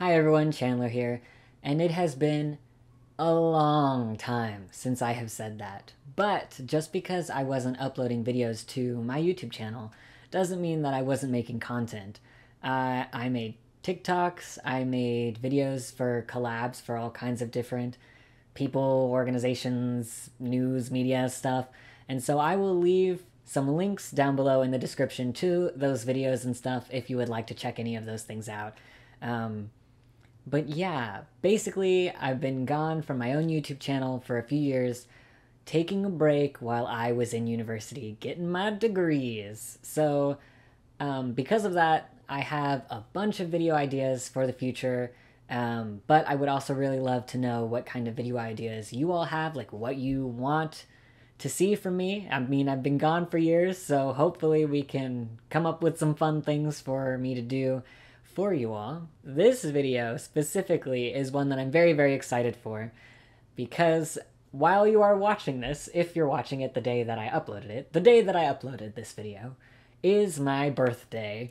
Hi everyone, Chandler here, and it has been a long time since I have said that. But just because I wasn't uploading videos to my YouTube channel doesn't mean that I wasn't making content. I made TikToks, I made videos for collabs for all kinds of different people, organizations, news, media stuff, and so I will leave some links down below in the description to those videos and stuff if you would like to check any of those things out. But yeah, basically I've been gone from my own YouTube channel for a few years, taking a break while I was in university, getting my degrees. So because of that, I have a bunch of video ideas for the future, but I would also really love to know what kind of video ideas you all have, like what you want to see from me. I mean, I've been gone for years, so hopefully we can come up with some fun things for me to do for you all. This video specifically is one that I'm very excited for, because while you are watching this, if you're watching it the day that I uploaded it, the day that I uploaded this video is my birthday.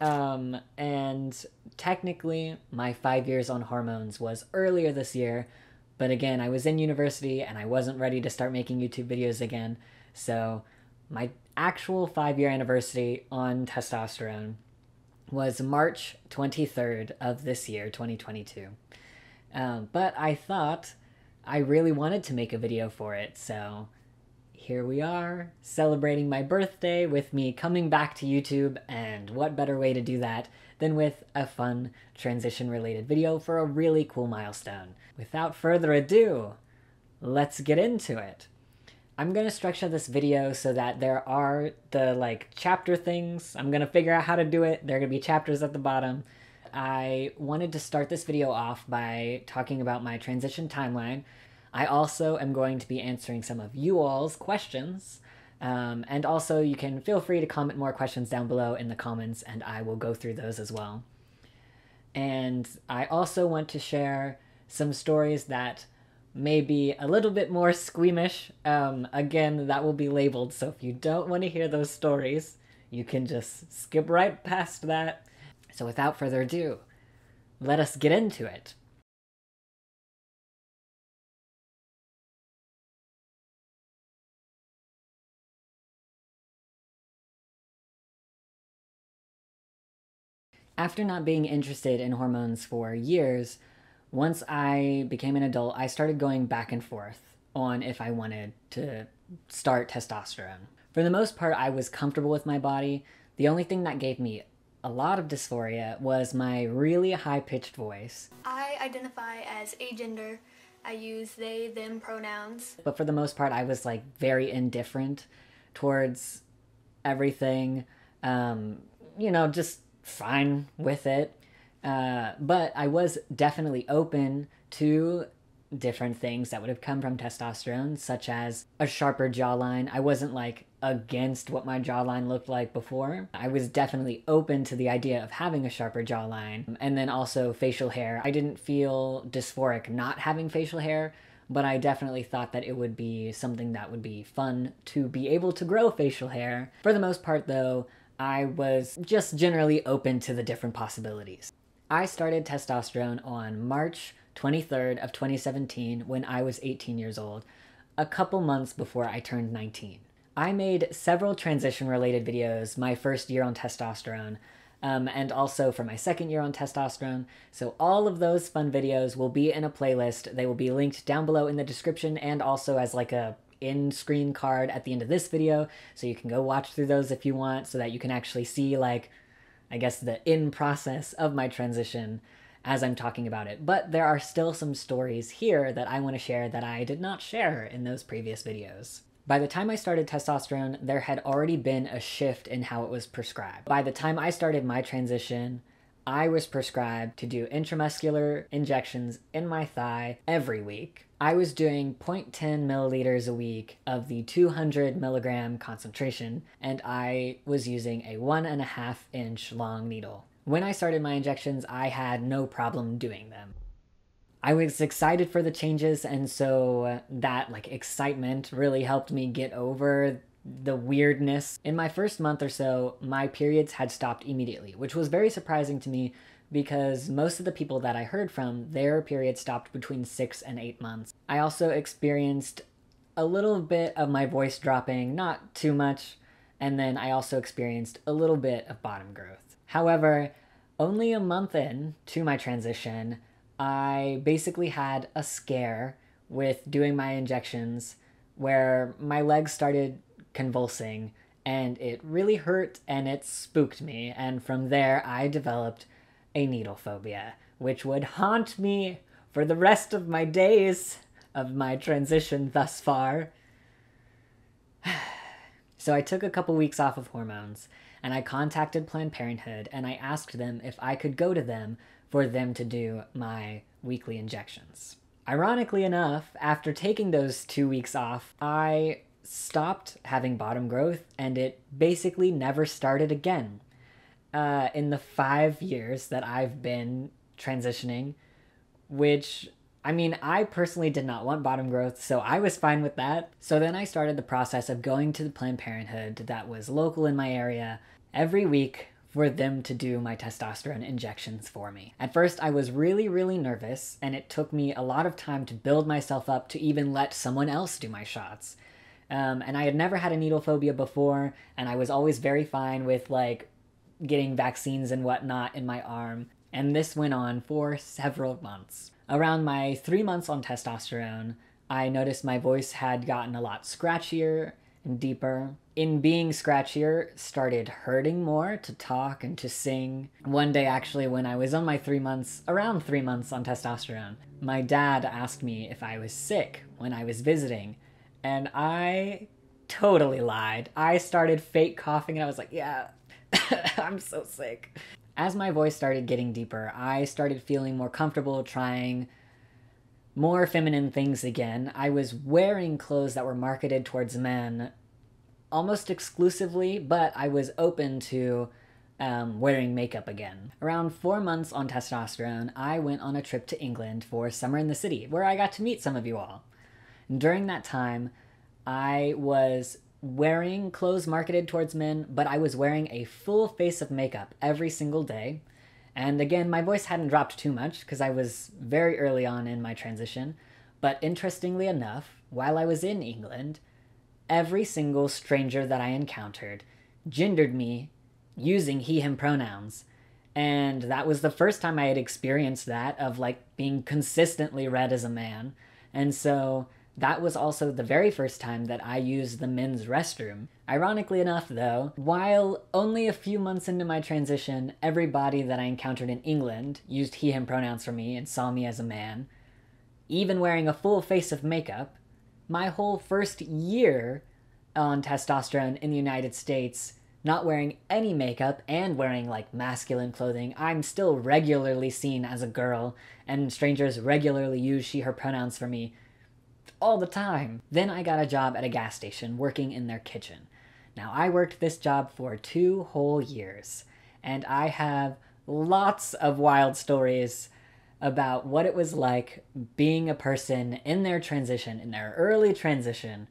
And technically my 5 years on hormones was earlier this year, but again, I was in university and I wasn't ready to start making YouTube videos again. So my actual 5-year anniversary on testosterone was March 23rd of this year, 2022. But I thought I really wanted to make a video for it, so here we are, celebrating my birthday with me coming back to YouTube, and what better way to do that than with a fun transition-related video for a really cool milestone. Without further ado, let's get into it. I'm going to structure this video so that there are the chapter things. I'm going to figure out how to do it. There are going to be chapters at the bottom. I wanted to start this video off by talking about my transition timeline. I also am going to be answering some of you all's questions. And also you can feel free to comment more questions down below in the comments and I will go through those as well. And I also want to share some stories that maybe a little bit more squeamish. Again, that will be labeled, so if you don't want to hear those stories, you can just skip right past that. So without further ado, let us get into it. After not being interested in hormones for years, once I became an adult, I started going back and forth on if I wanted to start testosterone. For the most part, I was comfortable with my body. The only thing that gave me a lot of dysphoria was my really high-pitched voice. I identify as agender. I use they, them pronouns. But for the most part, I was very indifferent towards everything. You know, just fine with it. But I was definitely open to different things that would have come from testosterone, such as a sharper jawline. I wasn't against what my jawline looked like before. I was definitely open to the idea of having a sharper jawline, and then also facial hair. I didn't feel dysphoric not having facial hair, but I definitely thought that it would be something that would be fun to be able to grow facial hair. For the most part though, I was just generally open to the different possibilities. I started testosterone on March 23rd of 2017 when I was 18 years old, a couple months before I turned 19. I made several transition-related videos my first year on testosterone, and also for my second year on testosterone, so all of those fun videos will be in a playlist. They will be linked down below in the description and also as a in-screen card at the end of this video, so you can go watch through those if you want, so that you can actually see I guess the in-process of my transition as I'm talking about it. But there are still some stories here that I want to share that I did not share in those previous videos. By the time I started testosterone, there had already been a shift in how it was prescribed. By the time I started my transition, I was prescribed to do intramuscular injections in my thigh every week. I was doing 0.10 milliliters a week of the 200 milligram concentration, and I was using a 1.5-inch long needle. When I started my injections, I had no problem doing them. I was excited for the changes, and so that excitement really helped me get over the weirdness. In my first month or so, my periods had stopped immediately, which was very surprising to me because most of the people that I heard from, their period stopped between 6 and 8 months. I also experienced a little bit of my voice dropping, not too much, and then I also experienced a little bit of bottom growth. However, only a month in to my transition, I basically had a scare with doing my injections where my legs started convulsing and it really hurt and it spooked me, and from there I developed a needle phobia, which would haunt me for the rest of my days of my transition thus far. So I took a couple weeks off of hormones and I contacted Planned Parenthood and I asked them if I could go to them for them to do my weekly injections. Ironically enough, after taking those 2 weeks off, I stopped having bottom growth and it basically never started again. In the 5 years that I've been transitioning, which, I mean, I personally did not want bottom growth, so I was fine with that. So then I started the process of going to the Planned Parenthood that was local in my area every week for them to do my testosterone injections for me. At first, I was really, really nervous, and it took me a lot of time to build myself up to even let someone else do my shots. And I had never had a needle phobia before, and I was always very fine with, like, getting vaccines and whatnot in my arm. And this went on for several months. Around my 3 months on testosterone, I noticed my voice had gotten a lot scratchier and deeper. In being scratchier, started hurting more to talk and to sing. One day, actually, when I was on my 3 months, around 3 months on testosterone, my dad asked me if I was sick when I was visiting, and I totally lied. I started fake coughing and I was like, yeah, I'm so sick. As my voice started getting deeper, I started feeling more comfortable trying more feminine things again. I was wearing clothes that were marketed towards men almost exclusively, but I was open to wearing makeup again. Around 4 months on testosterone, I went on a trip to England for Summer in the City, where I got to meet some of you all. And during that time, I was wearing clothes marketed towards men, but I was wearing a full face of makeup every single day. And again, my voice hadn't dropped too much because I was very early on in my transition. But interestingly enough, while I was in England, every single stranger that I encountered gendered me using he, him pronouns. And that was the first time I had experienced that, of like being consistently read as a man. And so that was also the very first time that I used the men's restroom. Ironically enough though, while only a few months into my transition, everybody that I encountered in England used he, him pronouns for me and saw me as a man, even wearing a full face of makeup, my whole first year on testosterone in the United States, not wearing any makeup and wearing like masculine clothing, I'm still regularly seen as a girl and strangers regularly use she, her pronouns for me all the time. Then I got a job at a gas station working in their kitchen. Now I worked this job for 2 whole years and I have lots of wild stories about what it was like being a person in their transition, in their early transition,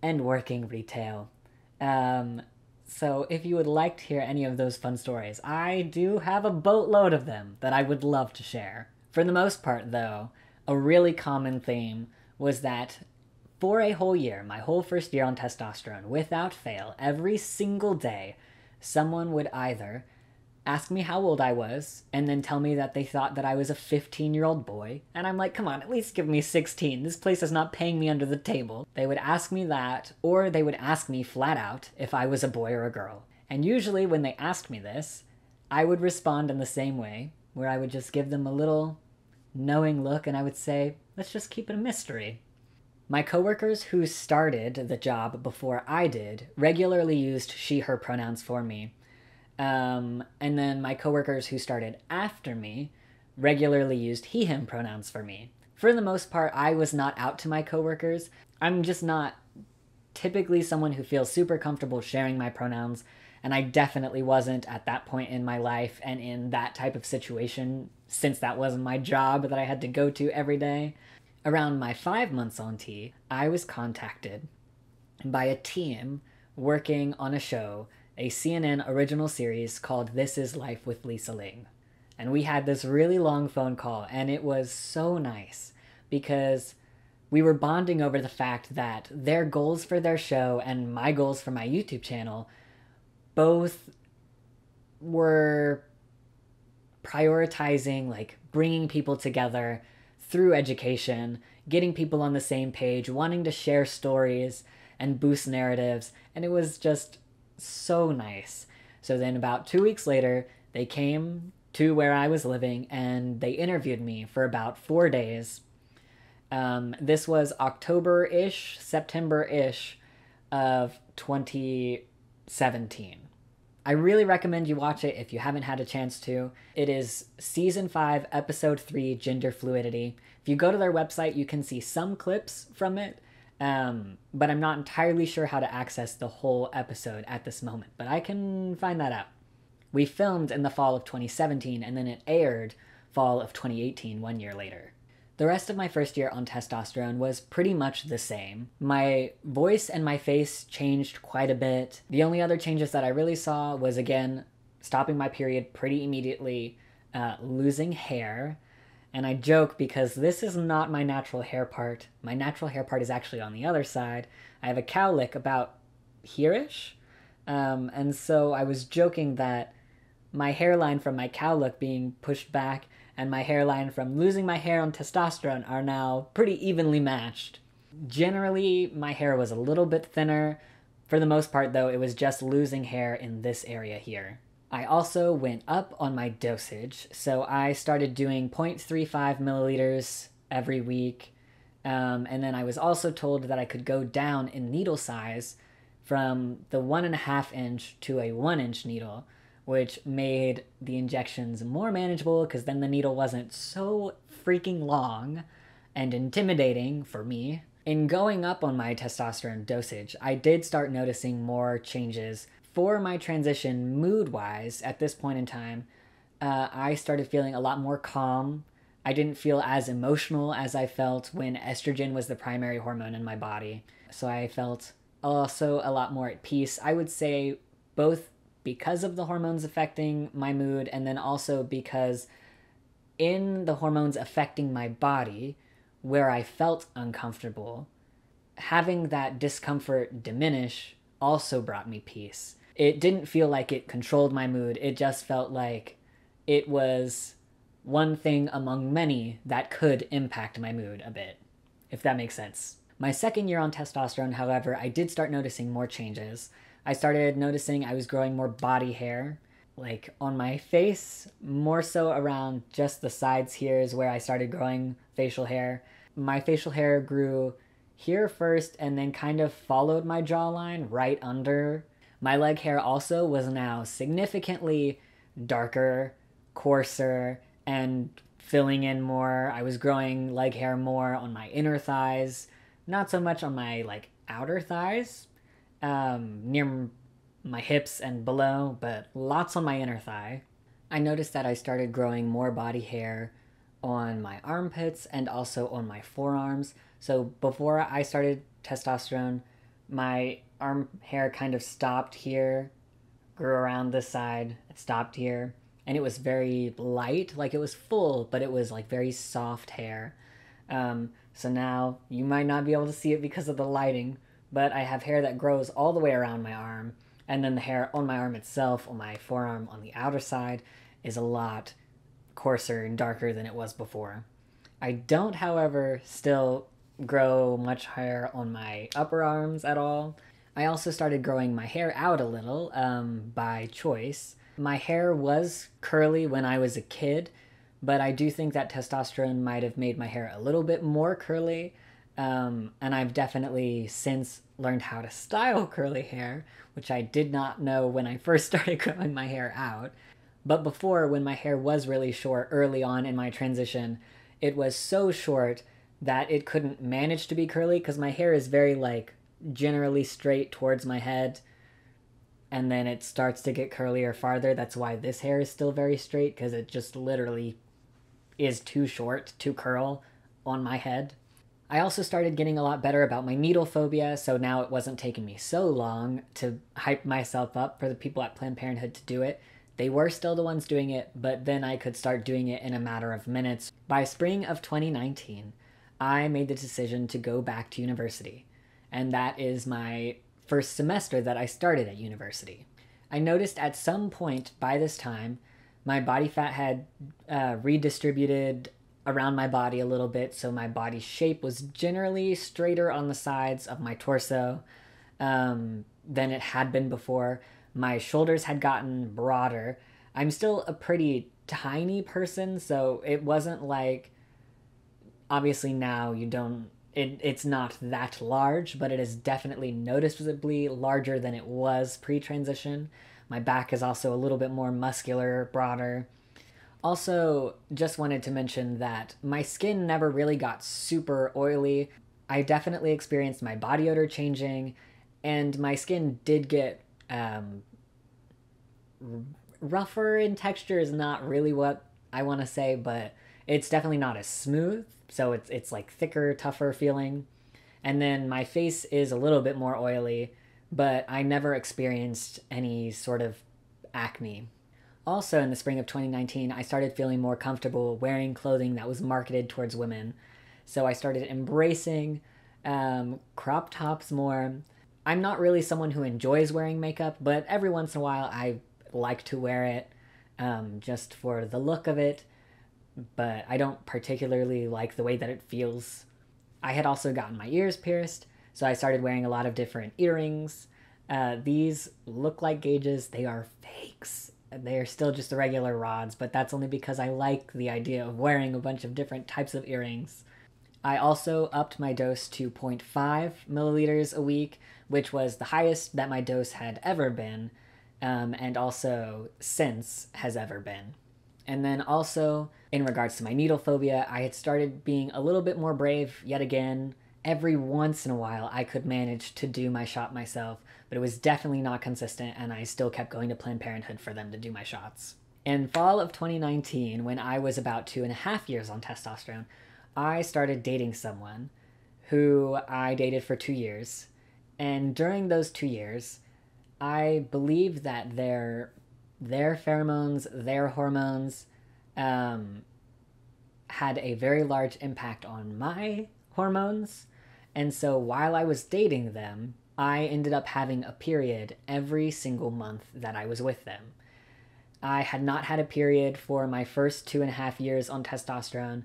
and working retail. So if you would like to hear any of those fun stories, I do have a boatload of them that I would love to share. For the most part though, a really common theme was that for a whole year, my whole first year on testosterone, without fail, every single day, someone would either ask me how old I was and then tell me that they thought that I was a 15-year-old boy. And I'm like, come on, at least give me 16. This place is not paying me under the table. They would ask me that, or they would ask me flat out if I was a boy or a girl. And usually when they asked me this, I would respond in the same way, where I would just give them a little knowing look and I would say, let's just keep it a mystery. My coworkers who started the job before I did regularly used she, her pronouns for me. And then my coworkers who started after me regularly used he, him pronouns for me. For the most part, I was not out to my coworkers. I'm just not typically someone who feels super comfortable sharing my pronouns, and I definitely wasn't at that point in my life and in that type of situation, since that wasn't my job that I had to go to every day. Around my 5 months on T, I was contacted by a team working on a show, a CNN original series called This Is Life with Lisa Ling. and we had this really long phone call, and it was so nice because we were bonding over the fact that their goals for their show and my goals for my YouTube channel both were prioritizing, like, bringing people together through education, getting people on the same page, wanting to share stories and boost narratives, and it was just so nice. So then about 2 weeks later, they came to where I was living and they interviewed me for about 4 days. This was October-ish, September-ish of 2017. I really recommend you watch it if you haven't had a chance to. It is Season 5, Episode 3, Gender Fluidity. If you go to their website, you can see some clips from it, but I'm not entirely sure how to access the whole episode at this moment, but I can find that out. We filmed in the fall of 2017, and then it aired fall of 2018, 1 year later. The rest of my first year on testosterone was pretty much the same. My voice and my face changed quite a bit. The only other changes that I really saw was, again, stopping my period pretty immediately, losing hair. And I joke because this is not my natural hair part. My natural hair part is actually on the other side. I have a cowlick about here-ish. And so I was joking that my hairline from my cowlick being pushed back and my hairline from losing my hair on testosterone are now pretty evenly matched. Generally, my hair was a little bit thinner. For the most part, though, it was just losing hair in this area here. I also went up on my dosage, so I started doing 0.35 milliliters every week, and then I was also told that I could go down in needle size from the 1.5-inch to a 1-inch needle, which made the injections more manageable because then the needle wasn't so freaking long and intimidating for me. In going up on my testosterone dosage, I did start noticing more changes for my transition mood-wise. At this point in time, I started feeling a lot more calm. I didn't feel as emotional as I felt when estrogen was the primary hormone in my body. So I felt also a lot more at peace. I would say both because of the hormones affecting my mood, and then also because in the hormones affecting my body, where I felt uncomfortable, having that discomfort diminish also brought me peace. It didn't feel like it controlled my mood, it just felt like it was one thing among many that could impact my mood a bit, if that makes sense. My second year on testosterone, however, I did start noticing more changes. I started noticing I was growing more body hair, like on my face, more so around just the sides here is where I started growing facial hair. My facial hair grew here first and then kind of followed my jawline right under. My leg hair also was now significantly darker, coarser, and filling in more. I was growing leg hair more on my inner thighs, not so much on my like outer thighs, near my hips and below, but lots on my inner thigh. I noticed that I started growing more body hair on my armpits and also on my forearms. So before I started testosterone, my arm hair kind of stopped here, grew around this side, it stopped here, and it was very light, like it was full, but it was like very soft hair. So now you might not be able to see it because of the lighting, but I have hair that grows all the way around my arm, and then the hair on my arm itself, on my forearm, on the outer side, is a lot coarser and darker than it was before. I don't, however, still grow much hair on my upper arms at all. I also started growing my hair out a little, by choice. My hair was curly when I was a kid, but I do think that testosterone might have made my hair a little bit more curly. And I've definitely since learned how to style curly hair, which I did not know when I first started growing my hair out. But before, when my hair was really short early on in my transition, it was so short that it couldn't manage to be curly because my hair is very, like, generally straight towards my head, and then it starts to get curlier farther. That's why this hair is still very straight, because it just literally is too short to curl on my head. I also started getting a lot better about my needle phobia, so now it wasn't taking me so long to hype myself up for the people at Planned Parenthood to do it. They were still the ones doing it, but then I could start doing it in a matter of minutes. By spring of 2019, I made the decision to go back to university, and that is my first semester that I started at university. I noticed at some point by this time, my body fat had redistributed around my body a little bit, so my body shape was generally straighter on the sides of my torso than it had been before. My shoulders had gotten broader. I'm still a pretty tiny person, so it wasn't like, obviously now you don't, it's not that large, but it is definitely noticeably larger than it was pre-transition. My back is also a little bit more muscular, broader. Also, just wanted to mention that my skin never really got super oily. I definitely experienced my body odor changing, and my skin did get rougher in texture is not really what I want to say, but it's definitely not as smooth, so it's like thicker, tougher feeling. And then my face is a little bit more oily, but I never experienced any sort of acne. Also in the spring of 2019, I started feeling more comfortable wearing clothing that was marketed towards women. So I started embracing crop tops more. I'm not really someone who enjoys wearing makeup, but every once in a while I like to wear it just for the look of it, but I don't particularly like the way that it feels. I had also gotten my ears pierced, so I started wearing a lot of different earrings. These look like gauges, they are fakes. They are still just the regular rods, but that's only because I like the idea of wearing a bunch of different types of earrings. I also upped my dose to 0.5 milliliters a week, which was the highest that my dose had ever been, and also since has ever been. And then also, in regards to my needle phobia, I had started being a little bit more brave yet again. Every once in a while, I could manage to do my shot myself, but it was definitely not consistent, and I still kept going to Planned Parenthood for them to do my shots. In fall of 2019, when I was about 2.5 years on testosterone, I started dating someone who I dated for 2 years, and during those 2 years, I believe that their pheromones, their hormones, had a very large impact on my hormones, and so while I was dating them, I ended up having a period every single month that I was with them. I had not had a period for my first 2.5 years on testosterone,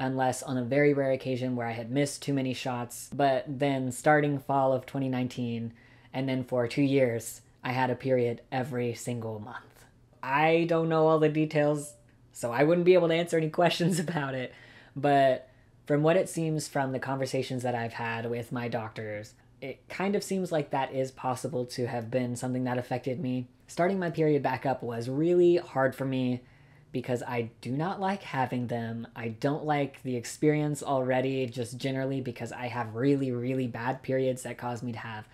unless on a very rare occasion where I had missed too many shots. But then starting fall of 2019, and then for 2 years, I had a period every single month. I don't know all the details, so I wouldn't be able to answer any questions about it. But from what it seems from the conversations that I've had with my doctors, it kind of seems like that is possible to have been something that affected me. Starting my period back up was really hard for me, because I do not like having them. I don't like the experience already, just generally because I have really, really bad periods that cause me to have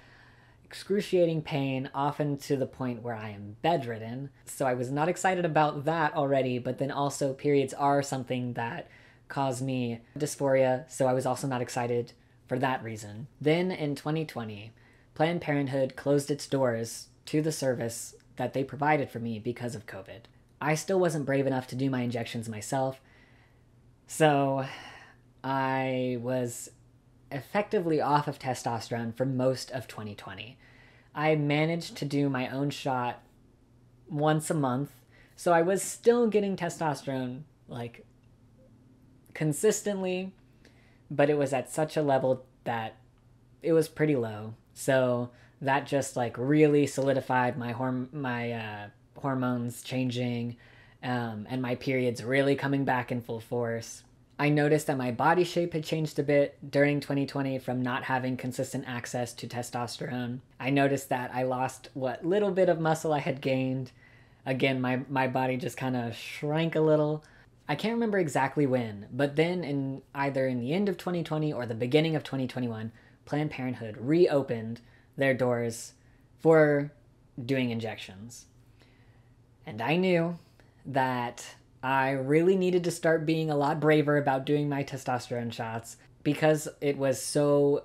excruciating pain, often to the point where I am bedridden. So I was not excited about that already, but then also periods are something that cause me dysphoria, so I was also not excited for that reason. Then in 2020, Planned Parenthood closed its doors to the service that they provided for me because of COVID. I still wasn't brave enough to do my injections myself, so I was effectively off of testosterone for most of 2020. I managed to do my own shot once a month, so I was still getting testosterone, like, consistently, but it was at such a level that it was pretty low, so that just, like, really solidified my hormones changing and my periods really coming back in full force. I noticed that my body shape had changed a bit during 2020 from not having consistent access to testosterone. I noticed that I lost what little bit of muscle I had gained. Again, my body just kind of shrank a little. I can't remember exactly when, but then in either in the end of 2020 or the beginning of 2021, Planned Parenthood reopened their doors for doing injections. And I knew that I really needed to start being a lot braver about doing my testosterone shots, because it was so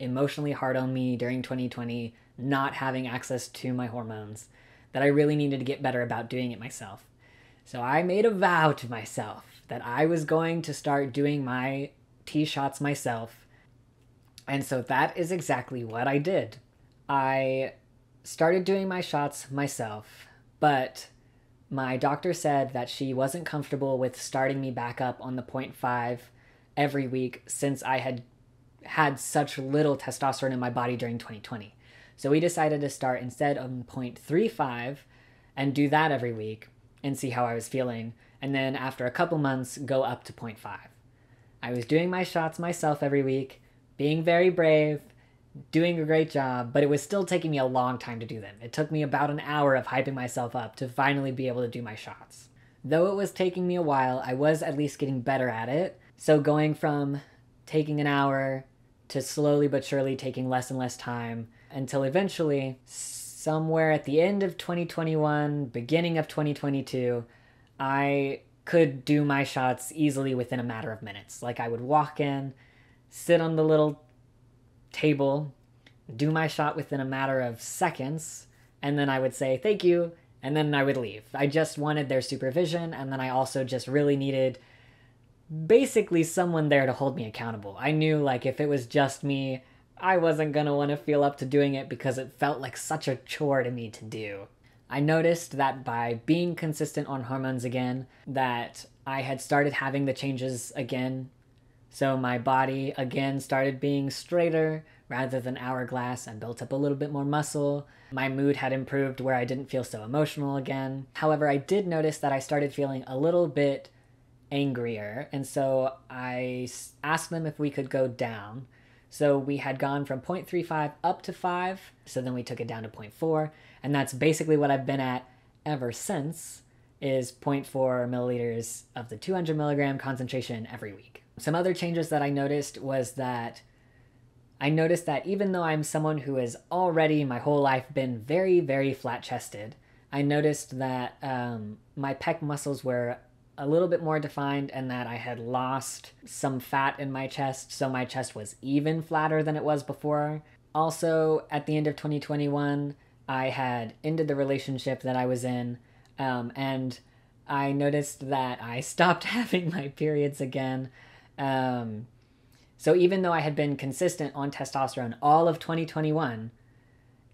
emotionally hard on me during 2020 not having access to my hormones that I really needed to get better about doing it myself. So I made a vow to myself that I was going to start doing my tea shots myself. And so that is exactly what I did. I started doing my shots myself, but my doctor said that she wasn't comfortable with starting me back up on the 0.5 every week since I had had such little testosterone in my body during 2020. So we decided to start instead on 0.35 and do that every week and see how I was feeling. And then after a couple months, go up to 0.5. I was doing my shots myself every week, being very brave, doing a great job, but it was still taking me a long time to do them. It took me about an hour of hyping myself up to finally be able to do my shots. Though it was taking me a while, I was at least getting better at it. So going from taking an hour to slowly but surely taking less and less time until eventually, somewhere at the end of 2021, beginning of 2022, I could do my shots easily within a matter of minutes. Like I would walk in, sit on the little table, do my shot within a matter of seconds, and then I would say thank you, and then I would leave. I just wanted their supervision, and then I also just really needed basically someone there to hold me accountable. I knew like if it was just me, I wasn't gonna want to feel up to doing it because it felt like such a chore to me to do. I noticed that by being consistent on hormones again, that I had started having the changes again. So my body again started being straighter rather than hourglass and built up a little bit more muscle. My mood had improved where I didn't feel so emotional again. However, I did notice that I started feeling a little bit angrier, and so I asked them if we could go down. So we had gone from 0.35 up to 5, so then we took it down to 0.4, and that's basically what I've been at ever since, is 0.4 milliliters of the 200 milligram concentration every week. Some other changes that I noticed was that I noticed that even though I'm someone who has already my whole life been very, very flat-chested, I noticed that my pec muscles were a little bit more defined and that I had lost some fat in my chest, so my chest was even flatter than it was before. Also, at the end of 2021, I had ended the relationship that I was in, and I noticed that I stopped having my periods again. So even though I had been consistent on testosterone all of 2021,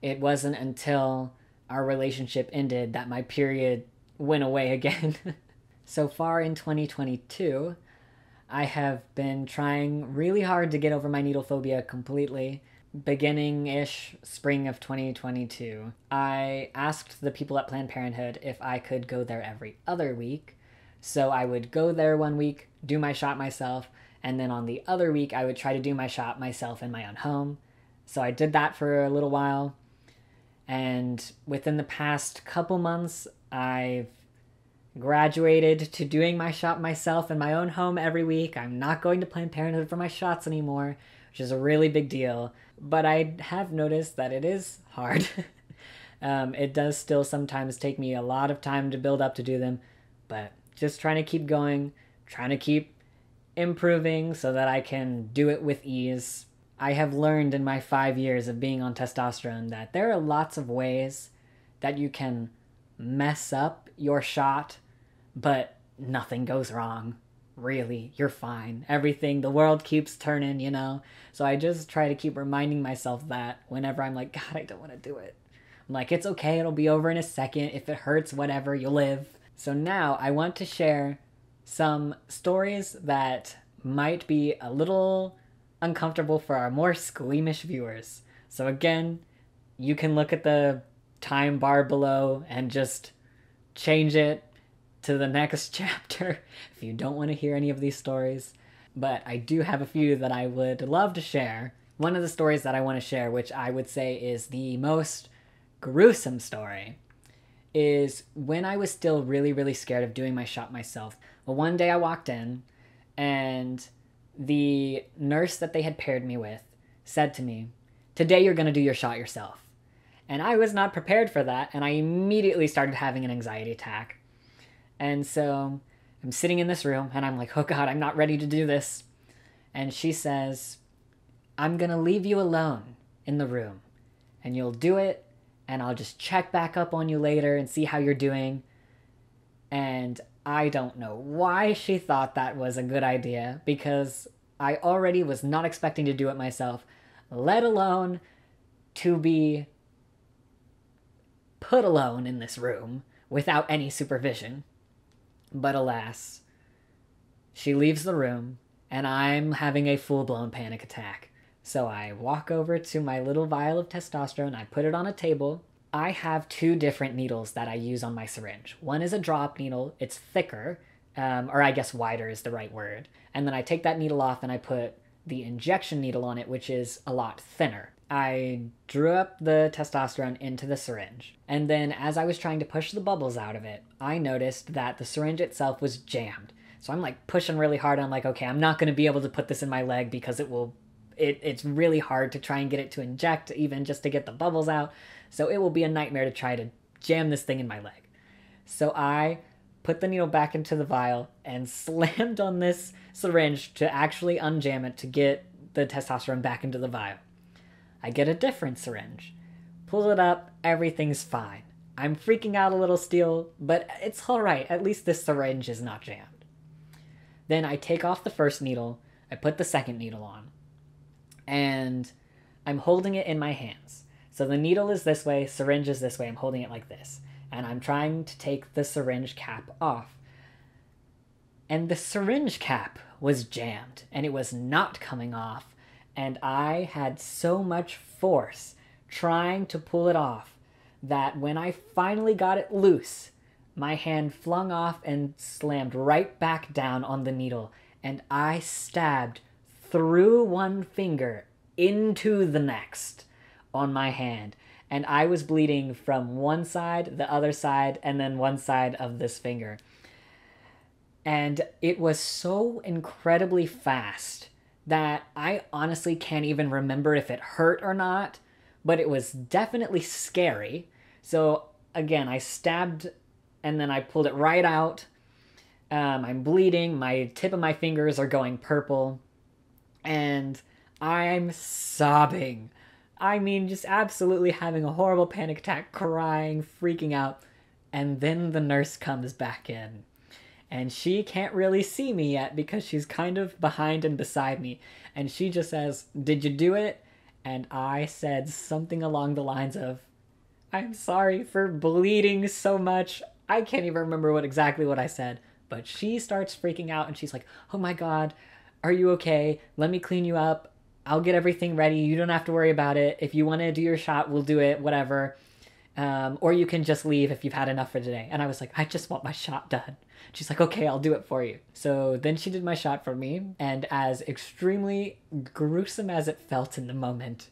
it wasn't until our relationship ended that my period went away again. So far in 2022, I have been trying really hard to get over my needle phobia completely. Beginning-ish spring of 2022, I asked the people at Planned Parenthood if I could go there every other week. So I would go there one week, do my shot myself, and then on the other week I would try to do my shot myself in my own home. So I did that for a little while, and within the past couple months I've graduated to doing my shot myself in my own home every week. I'm not going to Planned Parenthood for my shots anymore, which is a really big deal, but I have noticed that it is hard. It does still sometimes take me a lot of time to build up to do them, but just trying to keep going, trying to keep improving so that I can do it with ease. I have learned in my 5 years of being on testosterone that there are lots of ways that you can mess up your shot, but nothing goes wrong. Really, you're fine. Everything, the world keeps turning, you know? So I just try to keep reminding myself that whenever I'm like, God, I don't want to do it. I'm like, it's okay, it'll be over in a second. If it hurts, whatever, you'll live. So now I want to share some stories that might be a little uncomfortable for our more squeamish viewers. So again, you can look at the time bar below and just change it to the next chapter if you don't want to hear any of these stories, but I do have a few that I would love to share. One of the stories that I want to share, which I would say is the most gruesome story, is when I was still really, really scared of doing my shot myself. Well, one day I walked in and the nurse that they had paired me with said to me, "Today you're going to do your shot yourself." And I was not prepared for that, and I immediately started having an anxiety attack. And so I'm sitting in this room and I'm like, oh God, I'm not ready to do this. And she says, "I'm gonna leave you alone in the room and you'll do it and I'll just check back up on you later and see how you're doing. And I don't know why she thought that was a good idea, because I already was not expecting to do it myself, let alone to be put alone in this room without any supervision. But alas, she leaves the room and I'm having a full-blown panic attack. So I walk over to my little vial of testosterone, I put it on a table. I have two different needles that I use on my syringe. One is a drop needle, it's thicker, or I guess wider is the right word. And then I take that needle off and I put the injection needle on it, which is a lot thinner. I drew up the testosterone into the syringe. And then as I was trying to push the bubbles out of it, I noticed that the syringe itself was jammed. So I'm like pushing really hard. I'm like, okay, I'm not gonna be able to put this in my leg because it will, it's really hard to try and get it to inject, even just to get the bubbles out. So it will be a nightmare to try to jam this thing in my leg. So I put the needle back into the vial and slammed on this syringe to actually unjam it to get the testosterone back into the vial. I get a different syringe, pull it up, everything's fine. I'm freaking out a little still, but it's all right. At least this syringe is not jammed. Then I take off the first needle, I put the second needle on, and I'm holding it in my hands. So the needle is this way, syringe is this way, I'm holding it like this. And I'm trying to take the syringe cap off. And the syringe cap was jammed, and it was not coming off. And I had so much force trying to pull it off that when I finally got it loose, my hand flung off and slammed right back down on the needle. And I stabbed through one finger into the next on my hand, and I was bleeding from one side, the other side, and then one side of this finger. And it was so incredibly fast that I honestly can't even remember if it hurt or not, but it was definitely scary. So again, I stabbed and then I pulled it right out. I'm bleeding, my tip of my fingers are going purple, and I'm sobbing. I mean, just absolutely having a horrible panic attack, crying, freaking out. And then the nurse comes back in. And she can't really see me yet because she's kind of behind and beside me. And she just says, "Did you do it?" And I said something along the lines of, "I'm sorry for bleeding so much." I can't even remember exactly what I said. But she starts freaking out and she's like, "Oh my God, are you okay? Let me clean you up. I'll get everything ready. You don't have to worry about it. If you want to do your shot, we'll do it, whatever. Or you can just leave if you've had enough for today." And I was like, "I just want my shot done." She's like, "Okay, I'll do it for you." So then she did my shot for me. And as extremely gruesome as it felt in the moment,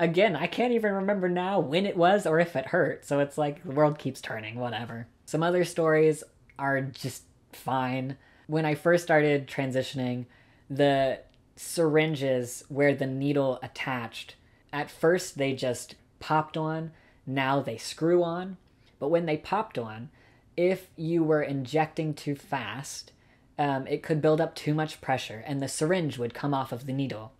again, I can't even remember now when it was or if it hurt. So it's like the world keeps turning, whatever. Some other stories are just fine. When I first started transitioning, the syringes where the needle attached, at first they just popped on, now they screw on. But when they popped on, if you were injecting too fast, it could build up too much pressure and the syringe would come off of the needle.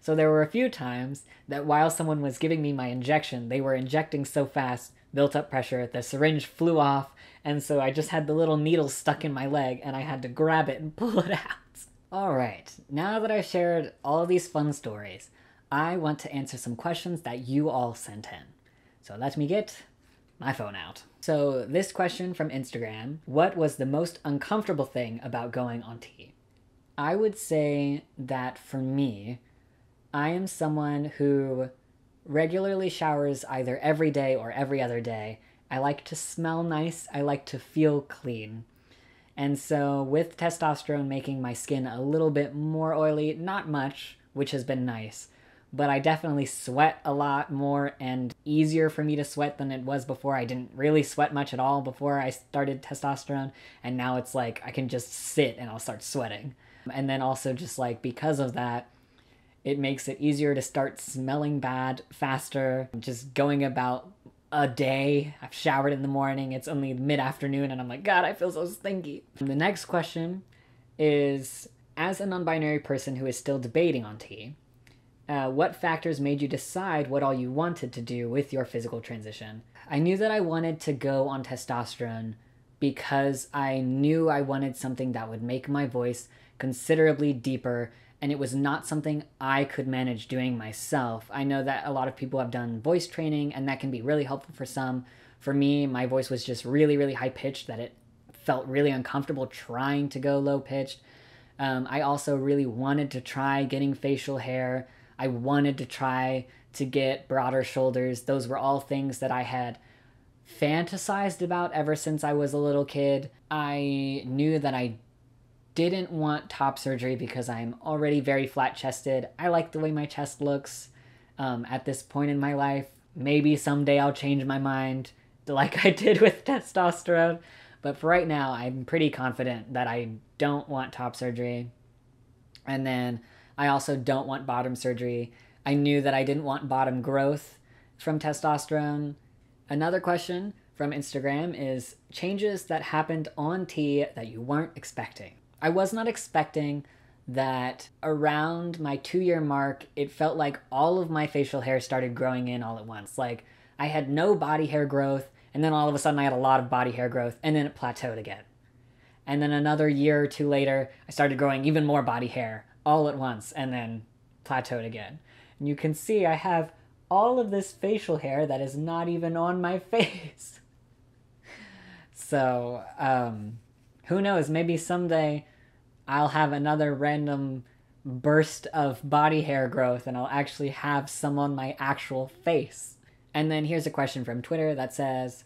So there were a few times that while someone was giving me my injection, they were injecting so fast, built up pressure, the syringe flew off, and so I just had the little needle stuck in my leg and I had to grab it and pull it out. Alright, now that I've shared all of these fun stories, I want to answer some questions that you all sent in. So let me get my phone out. So this question from Instagram, what was the most uncomfortable thing about going on T? I would say that for me, I am someone who regularly showers either every day or every other day. I like to smell nice, I like to feel clean. And so with testosterone making my skin a little bit more oily, not much, which has been nice, but I definitely sweat a lot more and easier for me to sweat than it was before. I didn't really sweat much at all before I started testosterone, and now it's like I can just sit and I'll start sweating. And then also just like because of that, it makes it easier to start smelling bad faster, just going about a day. I've showered in the morning, it's only mid-afternoon, and I'm like, God, I feel so stinky. The next question is, as a non-binary person who is still debating on T, What factors made you decide what all you wanted to do with your physical transition? I knew that I wanted to go on testosterone because I knew I wanted something that would make my voice considerably deeper, and it was not something I could manage doing myself. I know that a lot of people have done voice training, and that can be really helpful for some. For me, my voice was just really, really high-pitched that it felt really uncomfortable trying to go low-pitched. I also really wanted to try getting facial hair. I wanted to try to get broader shoulders. Those were all things that I had fantasized about ever since I was a little kid. I knew that I didn't want top surgery because I'm already very flat-chested. I like the way my chest looks at this point in my life. Maybe someday I'll change my mind like I did with testosterone. But for right now, I'm pretty confident that I don't want top surgery. And then I also don't want bottom surgery. I knew that I didn't want bottom growth from testosterone. Another question from Instagram is changes that happened on T that you weren't expecting. I was not expecting that around my 2-year mark, it felt like all of my facial hair started growing in all at once. Like I had no body hair growth, and then all of a sudden I had a lot of body hair growth, and then it plateaued again. And then another year or two later, I started growing even more body hair all at once, and then plateaued again. And you can see I have all of this facial hair that is not even on my face. So, who knows, maybe someday I'll have another random burst of body hair growth and I'll actually have some on my actual face. And then here's a question from Twitter that says,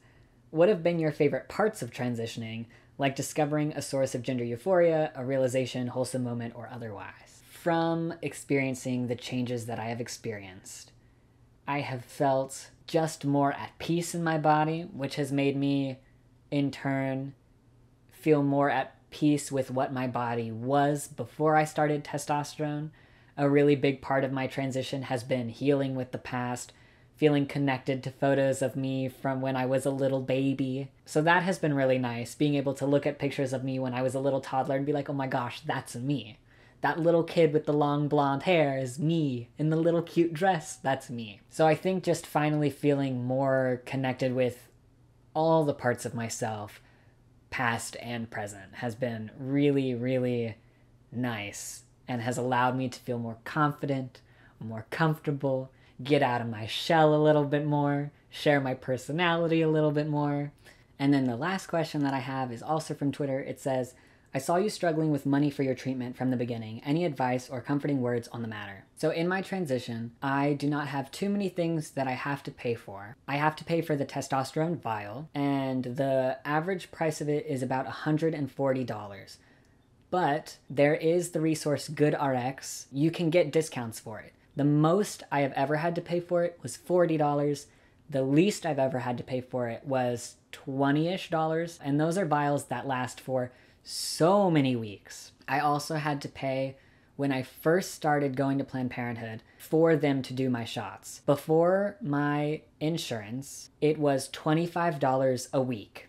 what have been your favorite parts of transitioning, like discovering a source of gender euphoria, a realization, wholesome moment, or otherwise? From experiencing the changes that I have experienced, I have felt just more at peace in my body, which has made me, in turn, feel more at peace with what my body was before I started testosterone. A really big part of my transition has been healing with the past, feeling connected to photos of me from when I was a little baby. So that has been really nice, being able to look at pictures of me when I was a little toddler and be like, oh my gosh, that's me. That little kid with the long blonde hair is me. In the little cute dress, that's me. So I think just finally feeling more connected with all the parts of myself, past and present, has been really, really nice and has allowed me to feel more confident, more comfortable, get out of my shell a little bit more, share my personality a little bit more. And then the last question that I have is also from Twitter. It says, I saw you struggling with money for your treatment from the beginning. Any advice or comforting words on the matter? So in my transition, I do not have too many things that I have to pay for. I have to pay for the testosterone vial, and the average price of it is about $140. But there is the resource GoodRx. You can get discounts for it. The most I have ever had to pay for it was $40. The least I've ever had to pay for it was $20-ish. And those are vials that last for so many weeks. I also had to pay, when I first started going to Planned Parenthood, for them to do my shots. Before my insurance, it was $25 a week.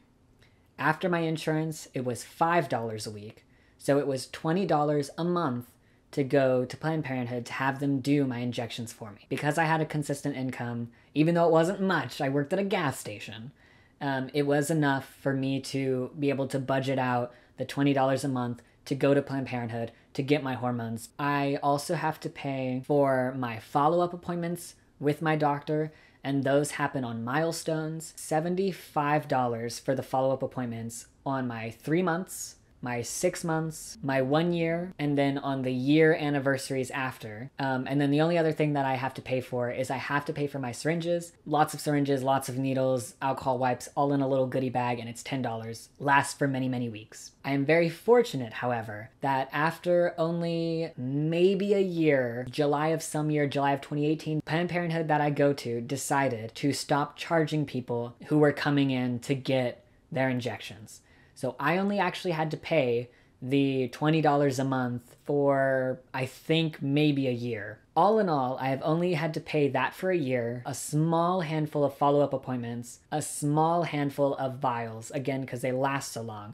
After my insurance, it was $5 a week. So it was $20 a month to go to Planned Parenthood to have them do my injections for me. Because I had a consistent income, even though it wasn't much, I worked at a gas station, it was enough for me to be able to budget out the $20 a month to go to Planned Parenthood to get my hormones. I also have to pay for my follow-up appointments with my doctor, and those happen on milestones. $75 for the follow-up appointments on my 3 months, my 6 months, my 1 year, and then on the year anniversaries after. And then the only other thing that I have to pay for is I have to pay for my syringes. Lots of syringes, lots of needles, alcohol wipes, all in a little goodie bag, and it's $10. Lasts for many, many weeks. I am very fortunate, however, that after only maybe a year, July of 2018, Planned Parenthood that I go to decided to stop charging people who were coming in to get their injections. So I only actually had to pay the $20 a month for, I think, maybe a year. All in all, I have only had to pay that for a year, a small handful of follow-up appointments, a small handful of vials, again, because they last so long,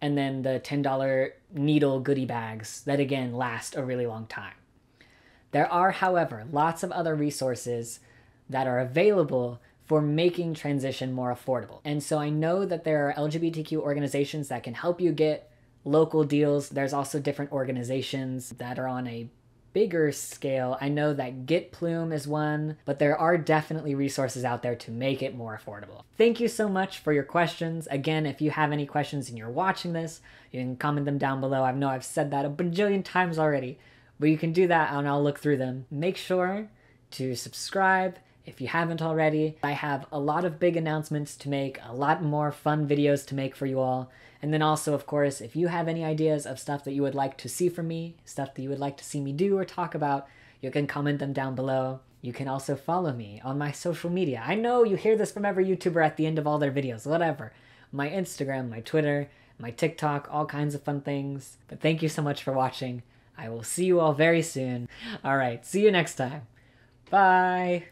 and then the $10 needle goodie bags that, again, last a really long time. There are, however, lots of other resources that are available for making transition more affordable. And so I know that there are LGBTQ organizations that can help you get local deals. There's also different organizations that are on a bigger scale. I know that Get Plume is one, but there are definitely resources out there to make it more affordable. Thank you so much for your questions. Again, if you have any questions and you're watching this, you can comment them down below. I know I've said that a bajillion times already, but you can do that and I'll look through them. Make sure to subscribe if you haven't already. I have a lot of big announcements to make, a lot more fun videos to make for you all. And then also, of course, if you have any ideas of stuff that you would like to see from me, stuff that you would like to see me do or talk about, you can comment them down below. You can also follow me on my social media. I know you hear this from every YouTuber at the end of all their videos, whatever. My Instagram, my Twitter, my TikTok, all kinds of fun things. But thank you so much for watching. I will see you all very soon. All right, see you next time. Bye.